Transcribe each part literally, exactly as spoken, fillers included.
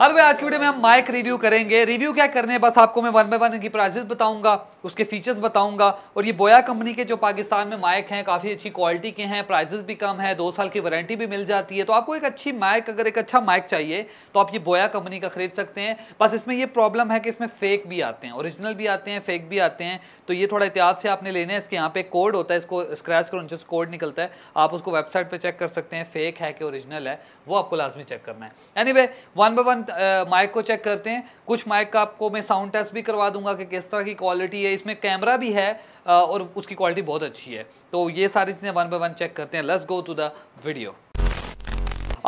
हाँ भाई, आज की वीडियो में हम माइक रिव्यू करेंगे। रिव्यू क्या करने हैं, बस आपको मैं वन बाय वन इनकी प्राइसेस बताऊंगा, उसके फीचर्स बताऊंगा। और ये बोया कंपनी के जो पाकिस्तान में माइक हैं काफ़ी अच्छी क्वालिटी के हैं, प्राइसेस भी कम है, दो साल की वारंटी भी मिल जाती है। तो आपको एक अच्छी माइक, अगर एक अच्छा माइक चाहिए तो आप ये बोया कंपनी का खरीद सकते हैं। बस इसमें ये प्रॉब्लम है कि इसमें फेक भी आते हैं, ओरिजिनल भी आते हैं, फेक भी आते हैं। तो ये थोड़ा एहतियात से आपने लेने हैं। इसके यहाँ पे कोड होता है, इसको स्क्रैच करो जिस कोड निकलता है, आप उसको वेबसाइट पर चेक कर सकते हैं फेक है कि ओरिजिनल है, वो आपको लाजमी चेक करना है। Anyway one by one mic को चेक करते हैं। कुछ माइक का आपको मैं साउंड टेस्ट भी करवा दूंगा कि किस तरह की क्वालिटी है। इसमें कैमरा भी है और उसकी क्वालिटी बहुत अच्छी है। तो ये सारी चीज़ें वन बाय वन चेक करते हैं। Let's go to the video.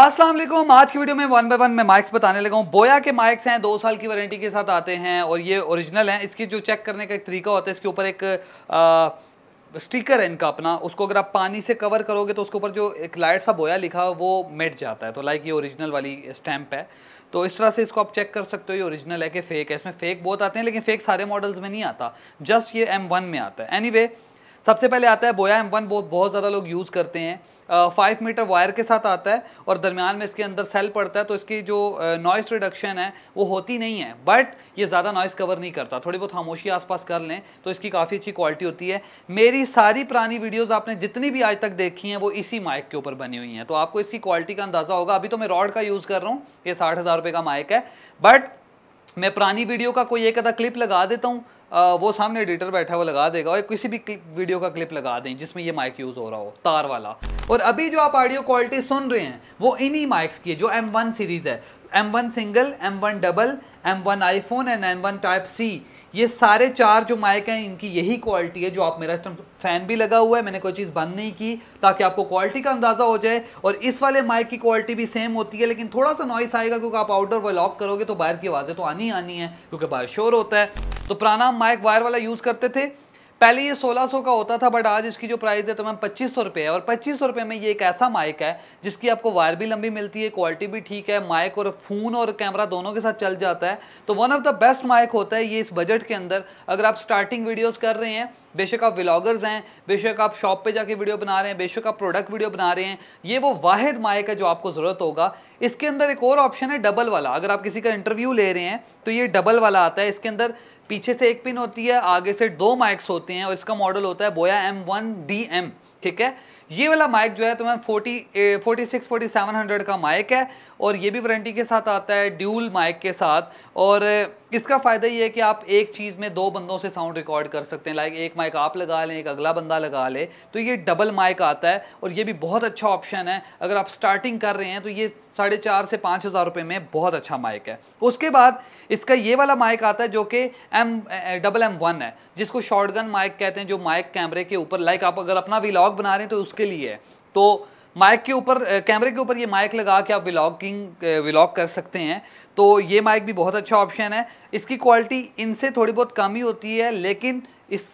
अस्सलाम वालेकुम। आज की वीडियो में वन बाय वन मैं माइक्स बताने लगा हूँ। बोया के माइक्स हैं, दो साल की वारंटी के साथ आते हैं और ये ओरिजिनल हैं। इसकी जो चेक करने का एक तरीका होता है, इसके ऊपर एक आ, स्टिकर है इनका अपना, उसको अगर आप पानी से कवर करोगे तो उसके ऊपर जो एक लाइट सा बोया लिखा है वो मिट जाता है। तो लाइक ये ओरिजिनल वाली स्टैंप है। तो इस तरह से इसको आप चेक कर सकते हो ये ओरिजिनल है कि फेक है। इसमें फेक बहुत आते हैं, लेकिन फेक सारे मॉडल्स में नहीं आता, जस्ट ये एम वन में आता है। एनीवे सबसे पहले आता है बोया एम वन, बहुत बहुत ज़्यादा लोग यूज़ करते हैं। फाइव मीटर वायर के साथ आता है और दरमियान में इसके अंदर सेल पड़ता है, तो इसकी जो नॉइस रिडक्शन है वो होती नहीं है, बट ये ज़्यादा नॉइस कवर नहीं करता। थोड़ी बहुत खामोशी आसपास कर लें तो इसकी काफ़ी अच्छी क्वालिटी होती है। मेरी सारी पुरानी वीडियोस आपने जितनी भी आज तक देखी हैं वो इसी माइक के ऊपर बनी हुई हैं, तो आपको इसकी क्वालिटी का अंदाज़ा होगा। अभी तो मैं रॉड का यूज़ कर रहा हूँ, ये साठ हज़ार रुपये का माइक है, बट मैं पुरानी वीडियो का कोई एक आधा क्लिप लगा देता हूँ। आ, वो सामने एडिटर बैठा है वो लगा देगा, और किसी भी वीडियो का क्लिप लगा दें जिसमें ये माइक यूज़ हो रहा हो, तार वाला। और अभी जो आप ऑडियो क्वालिटी सुन रहे हैं वो इन्हीं माइक्स की है जो एम वन सीरीज़ है। M one single, M one double, M one iPhone and M one type C, ये सारे चार जो माइक हैं इनकी यही क्वालिटी है। जो आप मेरा इस टाइम फ़ैन भी लगा हुआ है, मैंने कोई चीज़ बंद नहीं की ताकि आपको क्वालिटी का अंदाज़ा हो जाए। और इस वाले माइक की क्वालिटी भी सेम होती है, लेकिन थोड़ा सा नॉइस आएगा क्योंकि आप आउटडोर व्लॉग करोगे तो बाहर की आवाज़ें तो आनी आनी है क्योंकि बाहर शोर होता है। तो पुराना माइक वायर वाला यूज़ करते थे, पहले ये सोलह सौ का होता था, बट आज इसकी जो प्राइस है तो मैम पच्चीस सौ रुपये है। और पच्चीस सौ रुपये में ये एक ऐसा माइक है जिसकी आपको वायर भी लंबी मिलती है, क्वालिटी भी ठीक है, माइक और फ़ोन और कैमरा दोनों के साथ चल जाता है। तो one of the best mic होता है ये इस बजट के अंदर। अगर आप स्टार्टिंग वीडियोज़ कर रहे हैं, बेशक आप व्लॉगर्स हैं, बेशक आप शॉप पे जाके वीडियो बना रहे हैं, बेशक आप प्रोडक्ट वीडियो बना रहे हैं, ये वो वाहिद माइक है जो आपको ज़रूरत होगा। इसके अंदर एक और ऑप्शन है डबल वाला। अगर आप किसी का इंटरव्यू ले रहे हैं तो ये डबल वाला आता है। इसके अंदर पीछे से एक पिन होती है, आगे से दो माइक्स होते हैं, और इसका मॉडल होता है बोया एम वन डी एम। ठीक है, ये वाला माइक जो है तो मैम forty forty six forty seven hundred का माइक है और ये भी वारंटी के साथ आता है, ड्यूल माइक के साथ। और इसका फ़ायदा ये है कि आप एक चीज़ में दो बंदों से साउंड रिकॉर्ड कर सकते हैं, लाइक एक माइक आप लगा लें, एक अगला बंदा लगा ले। तो ये डबल माइक आता है और ये भी बहुत अच्छा ऑप्शन है। अगर आप स्टार्टिंग कर रहे हैं तो ये साढ़े चार से पाँच हज़ार रुपये में बहुत अच्छा माइक है। उसके बाद इसका ये वाला माइक आता है जो कि एम डबल एम वन है, जिसको शॉटगन माइक कहते हैं, जो माइक कैमरे के ऊपर, लाइक आप अगर अपना व्लॉग बना रहे हैं तो उसके लिए है। तो माइक के ऊपर, कैमरे के ऊपर ये माइक लगा के आप व्लॉगिंग व्लॉग कर सकते हैं। तो ये माइक भी बहुत अच्छा ऑप्शन है। इसकी क्वालिटी इनसे थोड़ी बहुत कम ही होती है, लेकिन इस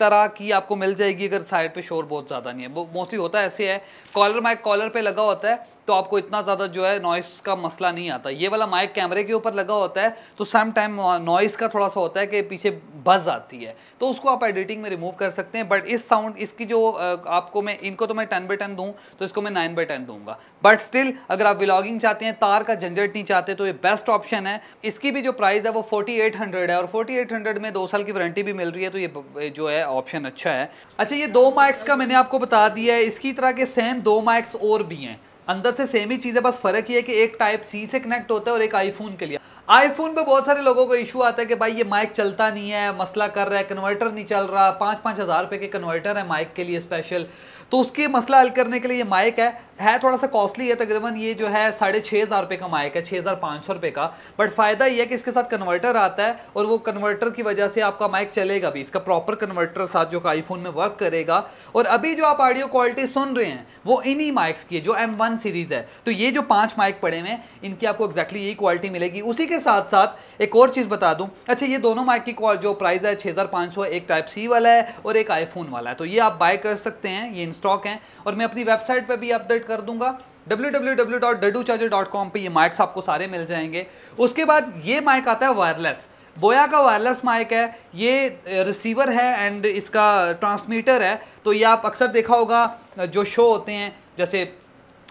तरह की आपको मिल जाएगी अगर साइड पे शोर बहुत ज़्यादा नहीं है। वो मोस्टली होता ऐसे है, कॉलर माइक कॉलर पे लगा होता है तो आपको इतना ज़्यादा जो है नॉइस का मसला नहीं आता। ये वाला माइक कैमरे के ऊपर लगा होता है तो सम टाइम नॉइस का थोड़ा सा होता है कि पीछे बज आती है, तो उसको आप एडिटिंग में रिमूव कर सकते हैं। बट इस साउंड, इसकी जो आपको, मैं इनको तो मैं टेन बाई टेन दूँ तो इसको मैं नाइन बाई टेन दूँगा, बट स्टिल अगर आप व्लॉगिंग चाहते हैं, तार का झंझट नहीं चाहते, तो ये बेस्ट ऑप्शन है। इसकी भी जो प्राइस है वो फोर्टी एट हंड्रेड है और फोर्टी एट हंड्रेड में दो साल की वारंटी भी मिल रही है, तो ये जो है ऑप्शन अच्छा है। अच्छा, ये दो माइक्स का मैंने आपको बता दिया है। इसकी तरह के सेम दो माइक्स और भी हैं, अंदर से सेम ही चीज़ है, बस फ़र्क ये है कि एक टाइप सी से कनेक्ट होता है और एक आईफोन के लिए। आईफोन पे बहुत सारे लोगों को इशू आता है कि भाई ये माइक चलता नहीं है, मसला कर रहा है, कन्वर्टर नहीं चल रहा। पाँच पाँच हज़ार रुपये के कन्वर्टर है माइक के लिए स्पेशल, तो उसके मसला हल करने के लिए ये माइक है है थोड़ा सा कॉस्टली है, तकरीबन ये जो है साढ़े छः हज़ार रुपये का माइक है, छः हज़ार पाँच सौ रुपये का। बट फ़ायदा ये है कि इसके साथ कन्वर्टर आता है और वो कन्वर्टर की वजह से आपका माइक चलेगा भी, इसका प्रॉपर कन्वर्टर साथ जो का आईफोन में वर्क करेगा। और अभी जो आप ऑडियो क्वालिटी सुन रहे हैं वो इन्हीं माइक्स की है जो एम वन सीरीज़ है। तो ये जो पाँच माइक पड़े हुए हैं इनकी आपको एक्जैक्टली यही क्वालिटी मिलेगी। उसी के साथ साथ एक और चीज़ बता दूँ। अच्छा, ये दोनों माइक की जो प्राइस है छः हज़ार पाँच सौ, एक टाइप सी वाला है और एक आईफोन वाला है, तो ये आप बाय कर सकते हैं, ये स्टॉक हैं। और मैं अपनी वेबसाइट पर भी अपडेट कर दूंगा, W W W dot Dudu charger dot com पे ये माइक्स आपको सारे मिल जाएंगे। उसके बाद ये माइक आता है वायरलेस, बोया का वायरलेस माइक है। ये रिसीवर है एंड इसका ट्रांसमीटर है। तो ये आप अक्सर देखा होगा जो शो होते हैं, जैसे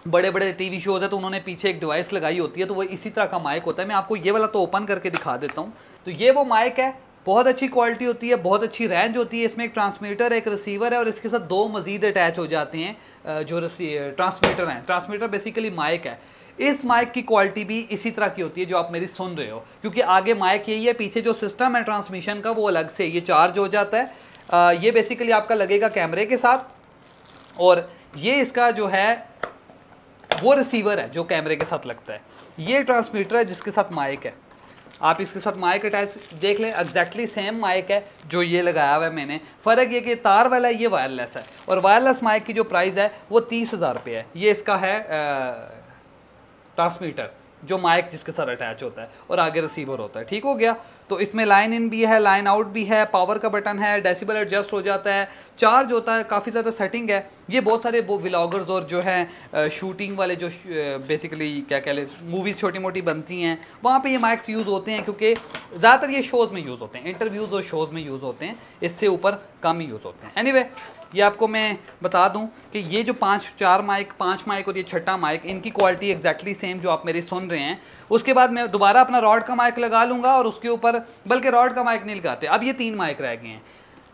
बड़े बड़े टीवी शोज़ है तो उन्होंने पीछे एक डिवाइस लगाई होती है, तो वो इसी तरह का माइक होता है। मैं आपको ये वाला तो ओपन करके दिखा देता हूँ। तो ये वो माइक है, बहुत अच्छी क्वालिटी होती है, बहुत अच्छी रेंज होती है। इसमें एक ट्रांसमीटर है, एक रिसीवर है और इसके साथ दो मज़ीद अटैच हो जाते हैं जो ट्रांसमीटर हैं। ट्रांसमीटर बेसिकली माइक है। इस माइक की क्वालिटी भी इसी तरह की होती है जो आप मेरी सुन रहे हो, क्योंकि आगे माइक यही है, पीछे जो सिस्टम है ट्रांसमिशन का वो अलग से ये चार्ज हो जाता है। आ, ये बेसिकली आपका लगेगा कैमरे के साथ और ये इसका जो है वो रिसीवर है जो कैमरे के साथ लगता है। ये ट्रांसमीटर है जिसके साथ माइक है। आप इसके साथ माइक अटैच देख लें, एग्जैक्टली सेम माइक है जो ये लगाया हुआ है मैंने। फ़र्क ये कि तार वाला है, ये वायरलेस है। और वायरलेस माइक की जो प्राइस है वो तीस हज़ार रुपये है। ये इसका है ट्रांसमीटर जो माइक जिसके साथ अटैच होता है और आगे रिसीवर होता है। ठीक हो गया। तो इसमें लाइन इन भी है, लाइन आउट भी है, पावर का बटन है, डेसिबल एडजस्ट हो जाता है, चार्ज होता है, काफ़ी ज़्यादा सेटिंग है। ये बहुत सारे वो व्लॉगर्स और जो हैं शूटिंग वाले जो बेसिकली क्या कह लें मूवीज़ छोटी मोटी बनती हैं वहाँ पे ये माइक्स यूज़ होते हैं, क्योंकि ज़्यादातर ये शोज़ में यूज़ होते हैं, इंटरव्यूज़ और शोज़ में यूज़ होते हैं, इससे ऊपर कम यूज़ होते हैं। एनीवे ये आपको मैं बता दूं कि ये जो पांच चार माइक पांच माइक और ये छठा माइक, इनकी क्वालिटी एग्जैक्टली सेम जो आप मेरी सुन रहे हैं। उसके बाद मैं दोबारा अपना रॉड का माइक लगा लूँगा और उसके ऊपर, बल्कि रॉड का माइक नहीं लगाते, अब ये तीन माइक रह गए हैं।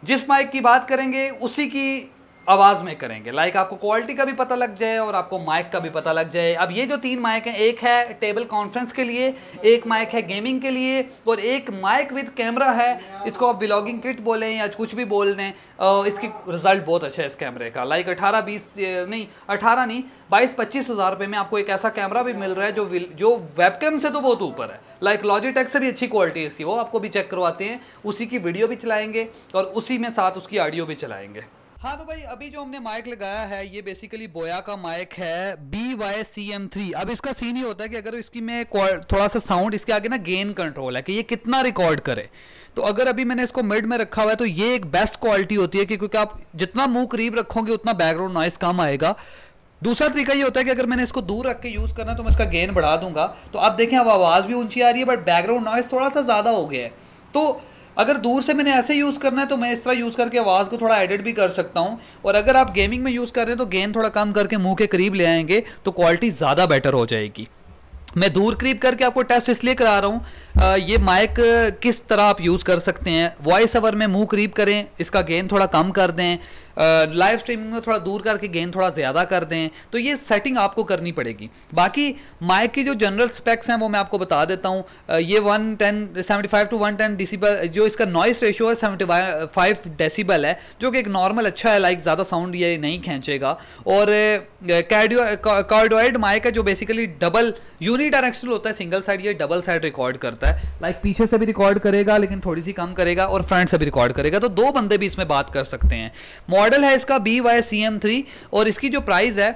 जिस माइक की बात करेंगे उसी की आवाज़ में करेंगे, लाइक आपको क्वालिटी का भी पता लग जाए और आपको माइक का भी पता लग जाए। अब ये जो तीन माइक हैं, एक है टेबल कॉन्फ्रेंस के लिए, एक माइक है गेमिंग के लिए और एक माइक विद कैमरा है। इसको आप व्लॉगिंग किट बोलें या कुछ भी बोल लें, इसकी रिज़ल्ट बहुत अच्छा है इस कैमरे का। लाइक अठारह बीस नहीं अठारह नहीं बाईस पच्चीस हज़ार रुपये में आपको एक ऐसा कैमरा भी मिल रहा है जो जो वेबकैम से तो बहुत ऊपर है। लाइक लॉजिटेक से भी अच्छी क्वालिटी है इसकी, वो आपको भी चेक करवाते हैं, उसी की वीडियो भी चलाएँगे और उसी में साथ उसकी ऑडियो भी चलाएँगे। हाँ तो भाई अभी जो हमने माइक लगाया है ये बेसिकली बोया का माइक है B Y C M three. अब इसका सीन ये होता है कि अगर इसकी मैं थोड़ा सा साउंड, इसके आगे ना गेन कंट्रोल है कि ये कितना रिकॉर्ड करे। तो अगर अभी मैंने इसको मिड में रखा हुआ है तो ये एक बेस्ट क्वालिटी होती है कि क्योंकि आप जितना मुंह करीब रखोगे उतना बैकग्राउंड नॉइस कम आएगा। दूसरा तरीका ये होता है कि अगर मैंने इसको दूर रख के यूज़ करना है तो मैं इसका गेन बढ़ा दूंगा। तो आप देखें अब आवाज़ भी ऊंची आ रही है बट बैकग्राउंड नॉइस थोड़ा सा ज़्यादा हो गया है। तो अगर दूर से मैंने ऐसे यूज़ करना है तो मैं इस तरह यूज़ करके आवाज़ को थोड़ा एडिट भी कर सकता हूँ। और अगर आप गेमिंग में यूज़ कर रहे हैं तो गेन थोड़ा कम करके मुंह के करीब ले आएंगे तो क्वालिटी ज़्यादा बेटर हो जाएगी। मैं दूर करीब करके आपको टेस्ट इसलिए करा रहा हूँ ये माइक किस तरह आप यूज़ कर सकते हैं। वॉइस ओवर में मुंह करीब करें, इसका गेन थोड़ा कम कर दें, लाइव स्ट्रीमिंग में थोड़ा दूर करके गेन थोड़ा ज़्यादा कर दें, तो ये सेटिंग आपको करनी पड़ेगी। बाकी माइक की जो जनरल स्पेक्स हैं वो मैं आपको बता देता हूँ। ये one ten seventy five to one ten decibel जो इसका नॉइस रेशियो है सेवेंटी फाइव डेसीबल है, जो कि एक नॉर्मल अच्छा है, लाइक ज़्यादा साउंड ये नहीं खींचेगा। और कार्डियो कार्डोइड माइक है जो बेसिकली डबल यूनि डायरेक्शनल होता है, सिंगल साइड, ये डबल साइड रिकॉर्ड करता है, लाइक पीछे से भी रिकॉर्ड करेगा लेकिन थोड़ी सी कम करेगा और फ्रंट से भी रिकॉर्ड करेगा, तो दो बंदे भी इसमें बात कर सकते हैं। मॉडल है इसका B Y C M three और इसकी जो प्राइस है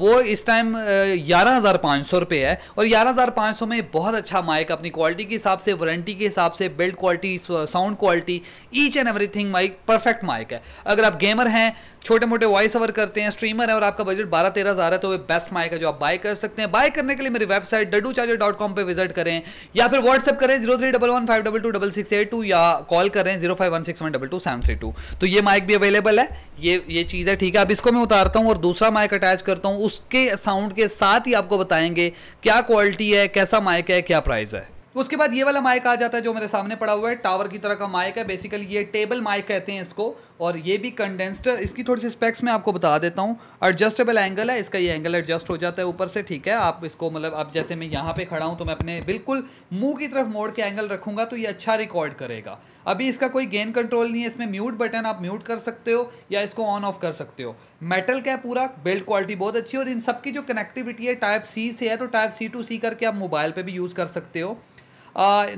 वो इस टाइम ग्यारह हज़ार पाँच सौ रुपये है। और ग्यारह हज़ार पाँच सौ में बहुत अच्छा माइक अपनी क्वालिटी के हिसाब से, वारंटी के हिसाब से, build quality, sound quality, each and everything mic perfect mic है। अगर आप गेमर हैं, छोटे मोटे वॉइस ओवर करते हैं, स्ट्रीमर है और आपका बजट बारह तेरह हज़ार है तो वे बेस्ट माइक है जो आप बाय कर सकते हैं। बाय करने के लिए मेरी website Dudu charger dot com पर विजिट करें या फिर व्हाट्सअप करें zero three double one five double two double six eight two या कॉल करें zero five one six one double two seven three two. तो ये माइक भी अवेलेबल है, ये ये चीज़ है। ठीक है, अब इसको मैं उतारता हूँ और दूसरा माइक अटैच करता हूँ, उसके साउंड के साथ ही आपको बताएंगे क्या क्वालिटी है, कैसा माइक है, क्या प्राइस है। उसके बाद ये वाला माइक आ जाता है जो मेरे सामने पड़ा हुआ है, टावर की तरह का माइक है, बेसिकली ये टेबल माइक कहते हैं इसको। और ये भी कंडेंसर, इसकी थोड़ी सी स्पेक्स मैं आपको बता देता हूँ। एडजस्टेबल एंगल है इसका, ये एंगल एडजस्ट हो जाता है ऊपर से। ठीक है, आप इसको मतलब आप जैसे मैं यहाँ पे खड़ा हूँ तो मैं अपने बिल्कुल मुंह की तरफ मोड़ के एंगल रखूँगा तो ये अच्छा रिकॉर्ड करेगा। अभी इसका कोई गेन कंट्रोल नहीं है, इसमें म्यूट बटन, आप म्यूट कर सकते हो या इसको ऑन ऑफ कर सकते हो। मेटल का है पूरा, बिल्ड क्वालिटी बहुत अच्छी है और इन सब की जो कनेक्टिविटी है टाइप सी से है, तो टाइप सी टू सी करके आप मोबाइल पर भी यूज़ कर सकते हो।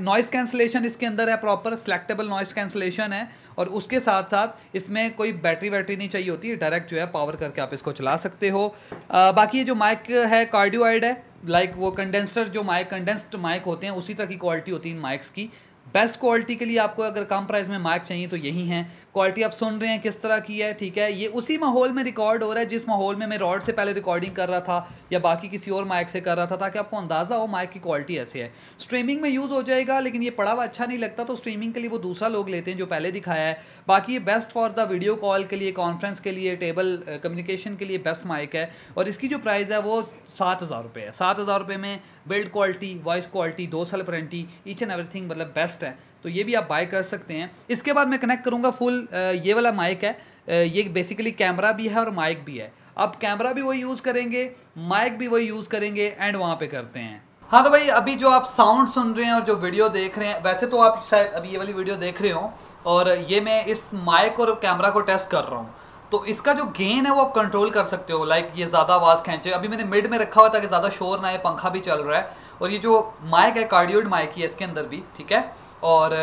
नॉइस कैंसलेशन इसके अंदर है प्रॉपर, सिलेक्टेबल नॉइस कैंसलेशन है और उसके साथ साथ इसमें कोई बैटरी वैटरी नहीं चाहिए होती है, डायरेक्ट जो है पावर करके आप इसको चला सकते हो। आ, बाकी ये जो माइक है कार्डियोइड है, लाइक वो कंडेंसर जो माइक कंडेंस्ड माइक होते हैं उसी तरह की क्वालिटी होती है इन माइक्स की। बेस्ट क्वालिटी के लिए आपको अगर कम प्राइस में माइक चाहिए तो यही हैं। क्वालिटी आप सुन रहे हैं किस तरह की है, ठीक है। ये उसी माहौल में रिकॉर्ड हो रहा है जिस माहौल में मैं रॉड से पहले रिकॉर्डिंग कर रहा था या बाकी किसी और माइक से कर रहा था, ताकि आपको अंदाज़ा हो माइक की क्वालिटी ऐसे है। स्ट्रीमिंग में यूज़ हो जाएगा, लेकिन ये पड़ा हुआ अच्छा नहीं लगता तो स्ट्रीमिंग के लिए वो दूसरा लोग लेते हैं जो पहले दिखाया है। बाकी ये best for the video call के लिए, कॉन्फ्रेंस के लिए, टेबल कम्युनिकेशन के लिए बेस्ट माइक है। और इसकी जो प्राइस है वो सात हज़ार रुपये है। सात हज़ार रुपये में बिल्ड क्वालिटी, वॉइस क्वालिटी, दो साल वारंटी, ईच एंड एवरीथिंग मतलब बेस्ट है। तो ये भी आप बाय कर सकते हैं। इसके बाद मैं कनेक्ट करूँगा फुल, ये वाला माइक है। ये बेसिकली कैमरा भी है और माइक भी है। अब कैमरा भी वही यूज़ करेंगे, माइक भी वही यूज़ करेंगे, एंड वहाँ पे करते हैं। हाँ तो भाई, अभी जो आप साउंड सुन रहे हैं और जो वीडियो देख रहे हैं, वैसे तो आप शायद अभी ये वाली वीडियो देख रहे हो और ये मैं इस माइक और कैमरा को टेस्ट कर रहा हूँ। तो इसका जो गेन है वो आप कंट्रोल कर सकते हो। लाइक ये ज़्यादा आवाज़ खींचे, अभी मैंने मिड में रखा हुआ था कि ज़्यादा शोर ना आए, पंखा भी चल रहा है। और ये जो माइक है कार्डियोइड माइक ही है इसके अंदर भी, ठीक है। और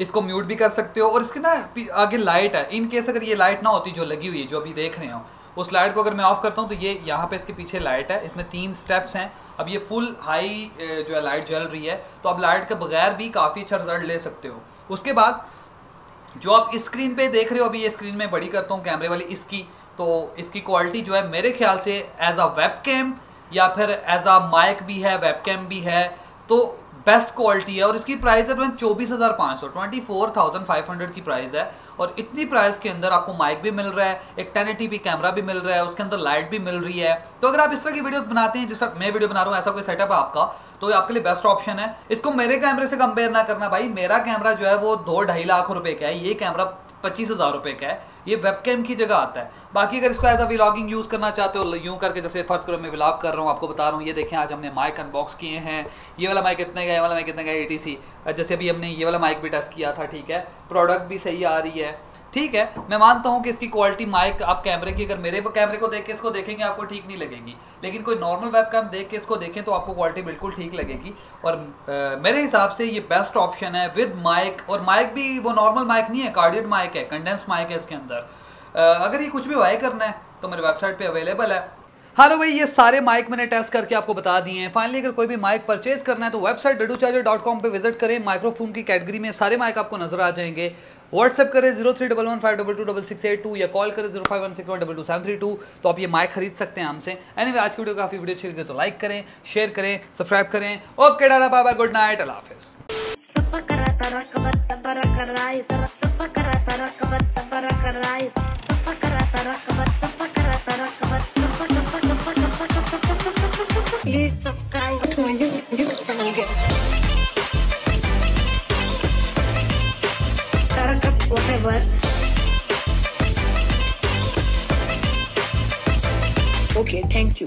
इसको म्यूट भी कर सकते हो। और इसके ना आगे लाइट है, इन केस अगर ये लाइट ना होती जो लगी हुई है जो अभी देख रहे हो, उस लाइट को अगर मैं ऑफ़ करता हूँ तो ये यहाँ पे इसके पीछे लाइट है। इसमें तीन स्टेप्स हैं। अब ये फुल हाई जो है लाइट जल रही है, तो आप लाइट के बगैर भी काफ़ी अच्छा रिजल्ट ले सकते हो। उसके बाद जो आप स्क्रीन पर देख रहे हो, अभी ये स्क्रीन में बड़ी करता हूँ कैमरे वाली इसकी, तो इसकी क्वालिटी जो है मेरे ख्याल से एज अ वेब कैम या फिर एज अ माइक भी है, वेब कैम भी है, तो बेस्ट क्वालिटी है। और इसकी प्राइस है तो चौबीस हज़ार पाँच सौ, चौबीस हज़ार पाँच सौ की प्राइस है। और इतनी प्राइस के अंदर आपको माइक भी मिल रहा है, एक टेन एटी पी कैमरा भी मिल रहा है, उसके अंदर लाइट भी मिल रही है। तो अगर आप इस तरह की वीडियोस बनाते हैं जिस तरह मैं वीडियो बना रहा हूँ, ऐसा कोई सेटअप है आपका, तो आपके लिए बेस्ट ऑप्शन है। इसको मेरे कैमरे से कंपेयर ना करना भाई, मेरा कैमरा जो है वो दो ढाई लाख रुपये का है, ये कैमरा पच्चीस हज़ार रुपये का है, ये वेबकैम की जगह आता है। बाकी अगर इसको एज अ व्लॉगिंग यूज़ करना चाहते हो, यूँ करके जैसे फर्स्ट करो मैं व्लॉग कर रहा हूँ, आपको बता रहा हूँ, ये देखें आज हमने माइक अनबॉक्स किए हैं, ये वाला माइक कितने का, ये वाला माइक कितने का, ए टी सी, जैसे अभी हमने ये वाला माइक भी टेस्ट किया था, ठीक है। प्रोडक्ट भी सही आ रही है, ठीक है। मैं मानता हूँ कि इसकी क्वालिटी माइक आप कैमरे की, अगर मेरे कैमरे को देख के इसको देखेंगे आपको ठीक नहीं लगेगी, लेकिन कोई नॉर्मल वेबकैम देख के इसको देखें तो आपको क्वालिटी बिल्कुल ठीक लगेगी। और आ, मेरे हिसाब से ये बेस्ट ऑप्शन है विद माइक। और माइक भी वो नॉर्मल माइक नहीं है, कार्डियोइड माइक है, कंडेंस माइक है इसके अंदर। आ, अगर ये कुछ भी बाय करना है तो मेरे वेबसाइट पर अवेलेबल है। हाँ तो भाई, ये सारे माइक मैंने टेस्ट करके आपको बता दिए हैं। फाइनली अगर कोई भी माइक परचेज करना है तो website Dudu charger dot com पे विजिट करें। माइक्रोफोन की कैटेगरी में सारे माइक आपको नजर आ जाएंगे। व्हाट्सएप करें zero three double one five double two double six eight two, या कॉल करें zero five one six one double two seven three two, तो आप ये माइक खरीद सकते हैं हमसे। एनीवे, आज की वीडियो काफ़ी वीडियो अच्छी लगी तो लाइक करें, शेयर करें, सब्सक्राइब करें। ओके डाटा, बाय बाय, गुड नाइट, अल्लाह हाफिज़। Please subscribe to my YouTube channel. Whatever. Okay, thank you.